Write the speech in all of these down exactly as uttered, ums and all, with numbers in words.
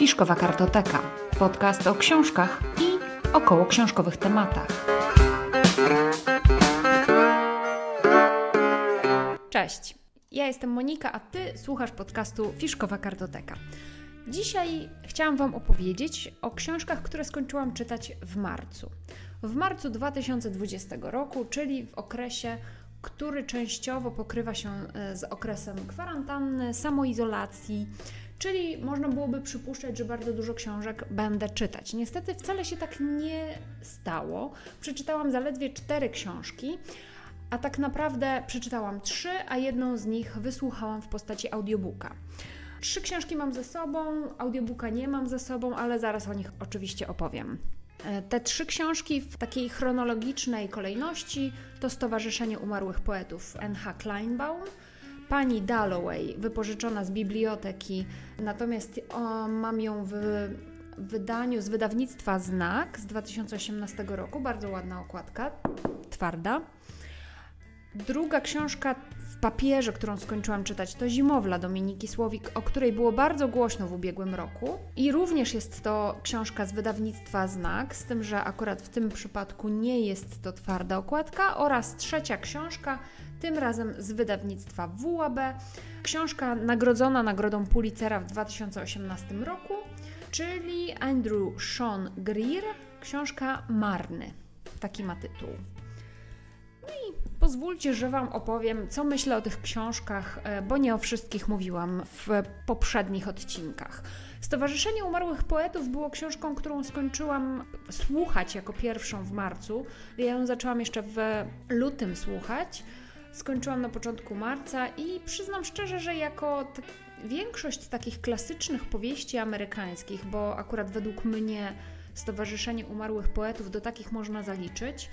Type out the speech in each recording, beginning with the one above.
Fiszkowa Kartoteka. Podcast o książkach i około książkowych tematach. Cześć, ja jestem Monika, a Ty słuchasz podcastu Fiszkowa Kartoteka. Dzisiaj chciałam Wam opowiedzieć o książkach, które skończyłam czytać w marcu. W marcu dwa tysiące dwudziestego roku, czyli w okresie, który częściowo pokrywa się z okresem kwarantanny, samoizolacji, czyli można byłoby przypuszczać, że bardzo dużo książek będę czytać. Niestety wcale się tak nie stało. Przeczytałam zaledwie cztery książki, a tak naprawdę przeczytałam trzy, a jedną z nich wysłuchałam w postaci audiobooka. Trzy książki mam ze sobą, audiobooka nie mam ze sobą, ale zaraz o nich oczywiście opowiem. Te trzy książki w takiej chronologicznej kolejności to Stowarzyszenie umarłych poetów N H Kleinbaum, Pani Dalloway, wypożyczona z biblioteki, natomiast o, mam ją w wydaniu z wydawnictwa Znak z dwa tysiące osiemnastego roku, bardzo ładna okładka, twarda. Druga książka w papierze, którą skończyłam czytać, to Zimowla Dominiki Słowik, o której było bardzo głośno w ubiegłym roku. I również jest to książka z wydawnictwa Znak, z tym, że akurat w tym przypadku nie jest to twarda okładka. Oraz trzecia książka, tym razem z wydawnictwa W A B. Książka nagrodzona nagrodą Pulitzera w dwa tysiące osiemnastego roku, czyli Andrew Sean Greer, książka Marny. Taki ma tytuł. No i pozwólcie, że Wam opowiem, co myślę o tych książkach, bo nie o wszystkich mówiłam w poprzednich odcinkach. Stowarzyszenie Umarłych Poetów było książką, którą skończyłam słuchać jako pierwszą w marcu. Ja ją zaczęłam jeszcze w lutym słuchać. Skończyłam na początku marca i przyznam szczerze, że jako t- większość takich klasycznych powieści amerykańskich, bo akurat według mnie Stowarzyszenie Umarłych Poetów do takich można zaliczyć,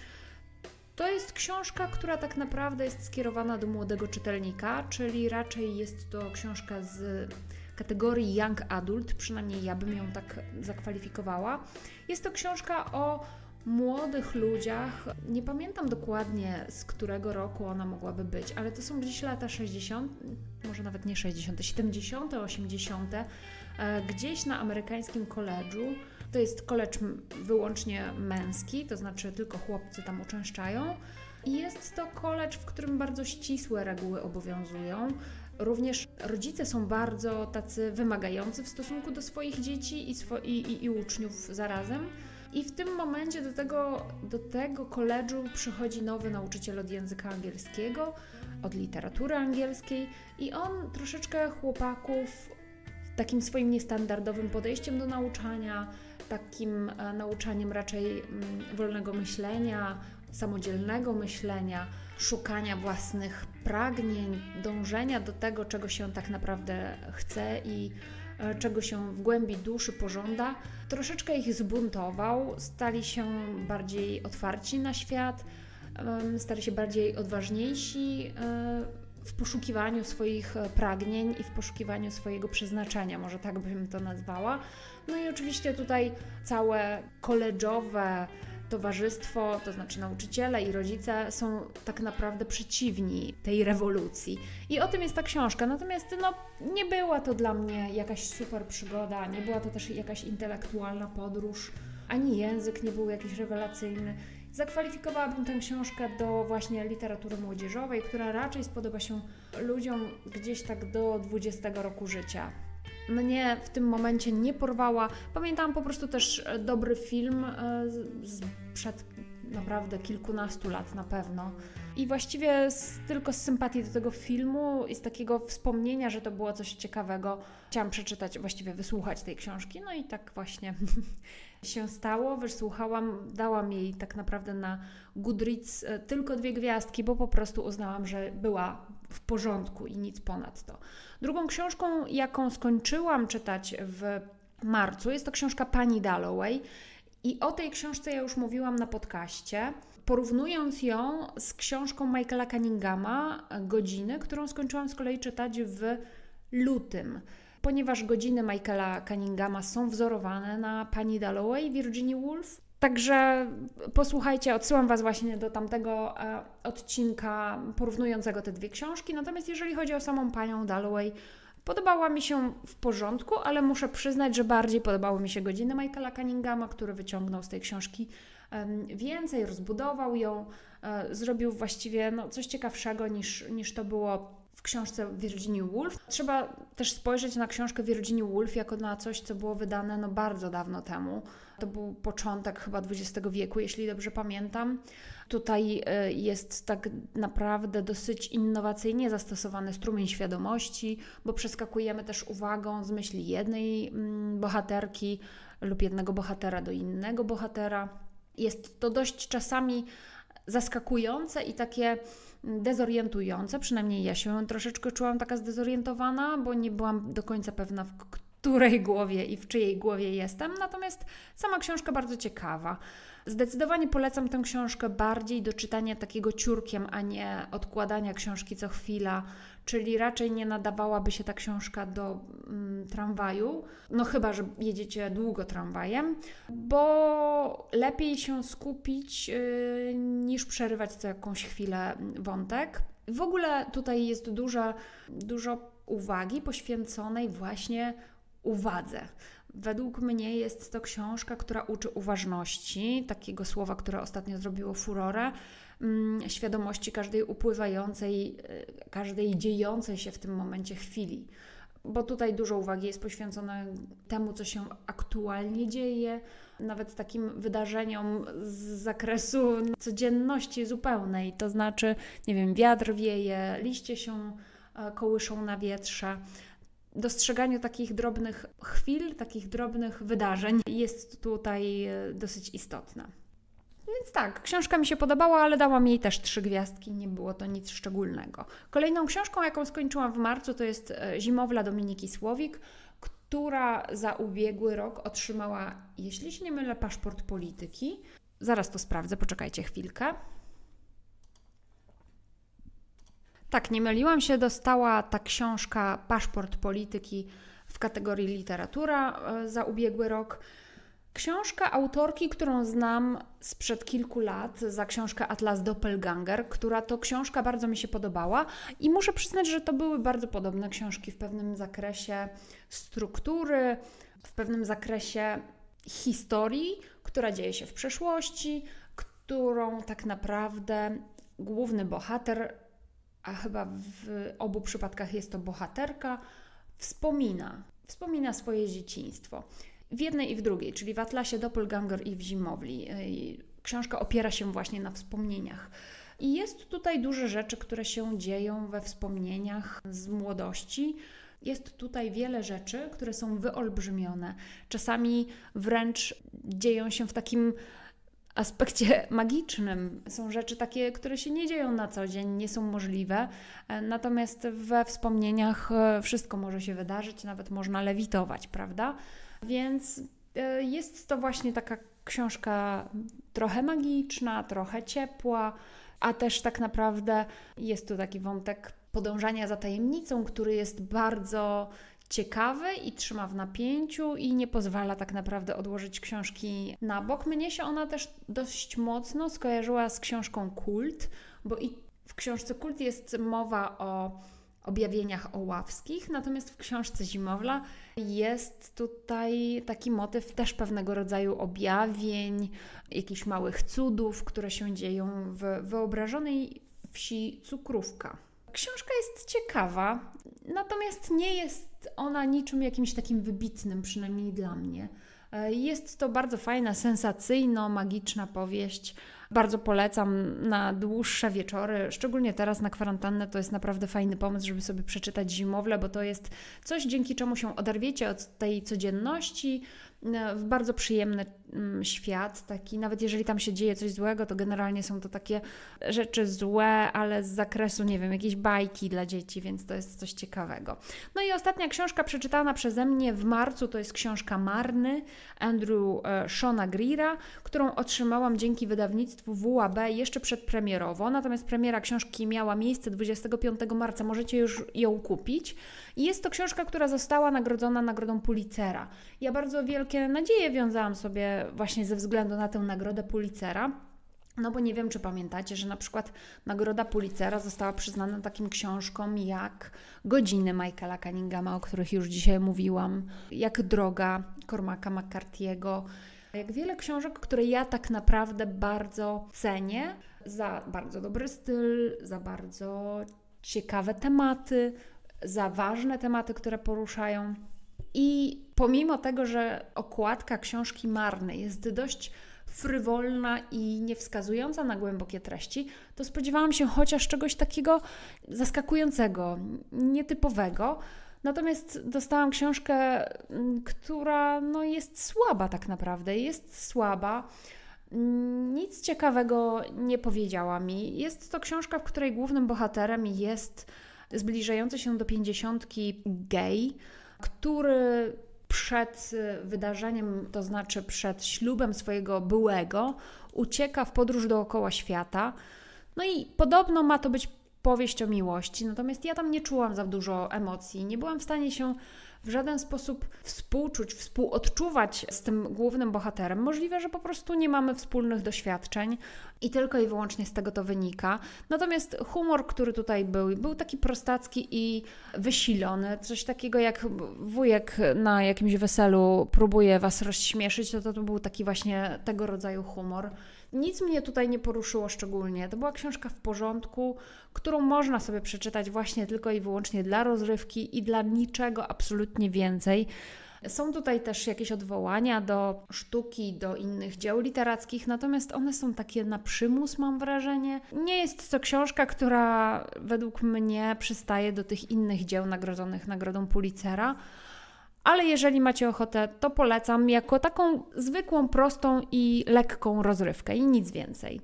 to jest książka, która tak naprawdę jest skierowana do młodego czytelnika, czyli raczej jest to książka z kategorii young adult, przynajmniej ja bym ją tak zakwalifikowała. Jest to książka o młodych ludziach, nie pamiętam dokładnie, z którego roku ona mogłaby być, ale to są gdzieś lata sześćdziesiąte, może nawet nie sześćdziesiąte, siedemdziesiąte, osiemdziesiąte, gdzieś na amerykańskim koledżu. To jest koledż wyłącznie męski, to znaczy tylko chłopcy tam uczęszczają. I jest to koledż, w którym bardzo ścisłe reguły obowiązują. Również rodzice są bardzo tacy wymagający w stosunku do swoich dzieci i, swo- i, i, i uczniów zarazem. I w tym momencie do tego, do tego koledżu przychodzi nowy nauczyciel od języka angielskiego, od literatury angielskiej i on troszeczkę chłopaków takim swoim niestandardowym podejściem do nauczania, takim nauczaniem raczej wolnego myślenia, samodzielnego myślenia, szukania własnych pragnień, dążenia do tego, czego się tak naprawdę chce i czego się w głębi duszy pożąda. Troszeczkę ich zbuntował, stali się bardziej otwarci na świat, stali się bardziej odważniejsi w poszukiwaniu swoich pragnień i w poszukiwaniu swojego przeznaczenia, może tak bym to nazwała. No i oczywiście tutaj całe koledżowe towarzystwo, to znaczy nauczyciele i rodzice są tak naprawdę przeciwni tej rewolucji. I o tym jest ta książka. Natomiast no, nie była to dla mnie jakaś super przygoda, nie była to też jakaś intelektualna podróż, ani język nie był jakiś rewelacyjny. Zakwalifikowałabym tę książkę do właśnie literatury młodzieżowej, która raczej spodoba się ludziom gdzieś tak do dwudziestego roku życia. Mnie w tym momencie nie porwała. Pamiętam po prostu też dobry film sprzed naprawdę kilkunastu lat na pewno. I właściwie z, tylko z sympatii do tego filmu i z takiego wspomnienia, że to było coś ciekawego, chciałam przeczytać, właściwie wysłuchać tej książki. No i tak właśnie się stało. Wysłuchałam, dałam jej tak naprawdę na Goodreads tylko dwie gwiazdki, bo po prostu uznałam, że była w porządku i nic ponad to. Drugą książką, jaką skończyłam czytać w marcu, jest to książka Pani Dalloway. I o tej książce ja już mówiłam na podcaście, porównując ją z książką Michaela Cunninghama, Godziny, którą skończyłam z kolei czytać w lutym. Ponieważ Godziny Michaela Cunninghama są wzorowane na Pani Dalloway, Virginii Woolf. Także posłuchajcie, odsyłam Was właśnie do tamtego odcinka porównującego te dwie książki. Natomiast jeżeli chodzi o samą Panią Dalloway, Podobała mi się w porządku, ale muszę przyznać, że bardziej podobały mi się godziny Michaela Cunninghama, który wyciągnął z tej książki więcej, rozbudował ją, zrobił właściwie no, coś ciekawszego niż, niż to było w książce Virginii Woolf. Trzeba też spojrzeć na książkę Virginii Woolf jako na coś, co było wydane no, bardzo dawno temu. To był początek chyba dwudziestego wieku, jeśli dobrze pamiętam. Tutaj jest tak naprawdę dosyć innowacyjnie zastosowany strumień świadomości, bo przeskakujemy też uwagą z myśli jednej bohaterki lub jednego bohatera do innego bohatera. Jest to dość czasami zaskakujące i takie dezorientujące, przynajmniej ja się troszeczkę czułam taka zdezorientowana, bo nie byłam do końca pewna, w której głowie i w czyjej głowie jestem, natomiast sama książka bardzo ciekawa. Zdecydowanie polecam tę książkę bardziej do czytania takiego ciurkiem, a nie odkładania książki co chwila, czyli raczej nie nadawałaby się ta książka do mm, tramwaju, no chyba, że jedziecie długo tramwajem, bo lepiej się skupić yy, niż przerywać co jakąś chwilę wątek. W ogóle tutaj jest duża, dużo uwagi poświęconej właśnie uwadze. Według mnie jest to książka, która uczy uważności, takiego słowa, które ostatnio zrobiło furorę, świadomości każdej upływającej, każdej dziejącej się w tym momencie chwili. Bo tutaj dużo uwagi jest poświęcone temu, co się aktualnie dzieje, nawet takim wydarzeniom z zakresu codzienności zupełnej. To znaczy, nie wiem, wiatr wieje, liście się kołyszą na wietrze. Dostrzeganiu takich drobnych chwil, takich drobnych wydarzeń jest tutaj dosyć istotne. Więc tak, książka mi się podobała, ale dałam jej też trzy gwiazdki, nie było to nic szczególnego. Kolejną książką, jaką skończyłam w marcu, to jest Zimowla Dominiki Słowik, która za ubiegły rok otrzymała, jeśli się nie mylę, Paszport Polityki. Zaraz to sprawdzę, poczekajcie chwilkę. Tak, nie myliłam się, dostała ta książka Paszport Polityki w kategorii literatura za ubiegły rok. Książka autorki, którą znam sprzed kilku lat, za książkę Atlas Doppelganger, która to książka bardzo mi się podobała i muszę przyznać, że to były bardzo podobne książki w pewnym zakresie struktury, w pewnym zakresie historii, która dzieje się w przeszłości, którą tak naprawdę główny bohater, a chyba w obu przypadkach jest to bohaterka, wspomina, wspomina swoje dzieciństwo. W jednej i w drugiej, czyli w Atlasie Doppelganger i w Zimowli. Książka opiera się właśnie na wspomnieniach. I jest tutaj dużo rzeczy, które się dzieją we wspomnieniach z młodości. Jest tutaj wiele rzeczy, które są wyolbrzymione. Czasami wręcz dzieją się w takim aspekcie magicznym. Są rzeczy takie, które się nie dzieją na co dzień, nie są możliwe, natomiast we wspomnieniach wszystko może się wydarzyć, nawet można lewitować, prawda? Więc jest to właśnie taka książka trochę magiczna, trochę ciepła, a też tak naprawdę jest tu taki wątek podążania za tajemnicą, który jest bardzo ciekawy i trzyma w napięciu i nie pozwala tak naprawdę odłożyć książki na bok. Mnie się ona też dość mocno skojarzyła z książką Kult, bo i w książce Kult jest mowa o objawieniach oławskich, natomiast w książce Zimowla jest tutaj taki motyw też pewnego rodzaju objawień, jakichś małych cudów, które się dzieją w wyobrażonej wsi Cukrówka. Książka jest ciekawa, natomiast nie jest ona niczym jakimś takim wybitnym, przynajmniej dla mnie. Jest to bardzo fajna, sensacyjno-magiczna powieść. Bardzo polecam na dłuższe wieczory, szczególnie teraz na kwarantannę to jest naprawdę fajny pomysł, żeby sobie przeczytać Zimowlę, bo to jest coś, dzięki czemu się oderwiecie od tej codzienności w bardzo przyjemny świat. Taki, nawet jeżeli tam się dzieje coś złego, to generalnie są to takie rzeczy złe, ale z zakresu, nie wiem, jakiejś bajki dla dzieci, więc to jest coś ciekawego. No i ostatnia książka przeczytana przeze mnie w marcu to jest książka Marny Andrew Seana Greera, którą otrzymałam dzięki wydawnictwu W A B jeszcze przedpremierowo, natomiast premiera książki miała miejsce dwudziestego piątego marca, możecie już ją kupić. Jest to książka, która została nagrodzona nagrodą Pulitzera. Ja bardzo wielkie nadzieje wiązałam sobie właśnie ze względu na tę nagrodę Pulitzera. No bo nie wiem, czy pamiętacie, że na przykład Nagroda Pulitzera została przyznana takim książkom jak Godziny Michaela Cunninghama, o których już dzisiaj mówiłam, jak Droga Cormaca McCarthy'ego, jak wiele książek, które ja tak naprawdę bardzo cenię za bardzo dobry styl, za bardzo ciekawe tematy, za ważne tematy, które poruszają. I pomimo tego, że okładka książki Marny jest dość frywolna i nie wskazująca na głębokie treści, to spodziewałam się chociaż czegoś takiego zaskakującego, nietypowego. Natomiast dostałam książkę, która no, jest słaba tak naprawdę, jest słaba. Nic ciekawego nie powiedziała mi. Jest to książka, w której głównym bohaterem jest zbliżający się do pięćdziesiątki gej, który przed wydarzeniem, to znaczy przed ślubem swojego byłego, ucieka w podróż dookoła świata. No i podobno ma to być powieść o miłości, natomiast ja tam nie czułam za dużo emocji, nie byłam w stanie się w żaden sposób współczuć, współodczuwać z tym głównym bohaterem. Możliwe, że po prostu nie mamy wspólnych doświadczeń i tylko i wyłącznie z tego to wynika. Natomiast humor, który tutaj był, był taki prostacki i wysilony. Coś takiego jak wujek na jakimś weselu próbuje Was rozśmieszyć, to, to to był taki właśnie tego rodzaju humor. Nic mnie tutaj nie poruszyło szczególnie. To była książka w porządku, którą można sobie przeczytać właśnie tylko i wyłącznie dla rozrywki i dla niczego absolutnie nie więcej. Są tutaj też jakieś odwołania do sztuki, do innych dzieł literackich, natomiast one są takie na przymus, mam wrażenie. Nie jest to książka, która według mnie przystaje do tych innych dzieł nagrodzonych Nagrodą Pulitzera, ale jeżeli macie ochotę, to polecam jako taką zwykłą, prostą i lekką rozrywkę i nic więcej.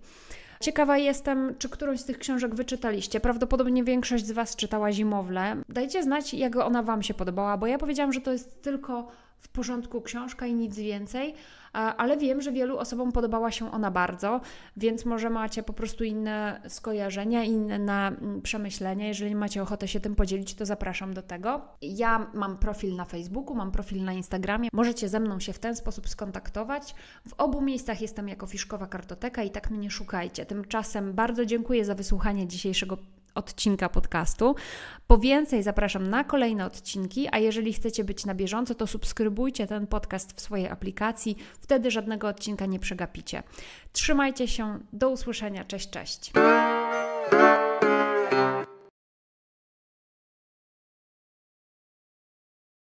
Ciekawa jestem, czy którąś z tych książek wyczytaliście. Prawdopodobnie większość z Was czytała Zimowlę. Dajcie znać, jak ona Wam się podobała, bo ja powiedziałam, że to jest tylko w porządku książka i nic więcej, ale wiem, że wielu osobom podobała się ona bardzo, więc może macie po prostu inne skojarzenia, inne przemyślenia. Jeżeli macie ochotę się tym podzielić, to zapraszam do tego. Ja mam profil na Facebooku, mam profil na Instagramie. Możecie ze mną się w ten sposób skontaktować. W obu miejscach jestem jako Fiszkowa Kartoteka i tak mnie szukajcie. Tymczasem bardzo dziękuję za wysłuchanie dzisiejszego odcinka podcastu. Po więcej zapraszam na kolejne odcinki, a jeżeli chcecie być na bieżąco, to subskrybujcie ten podcast w swojej aplikacji, wtedy żadnego odcinka nie przegapicie. Trzymajcie się, do usłyszenia, cześć, cześć!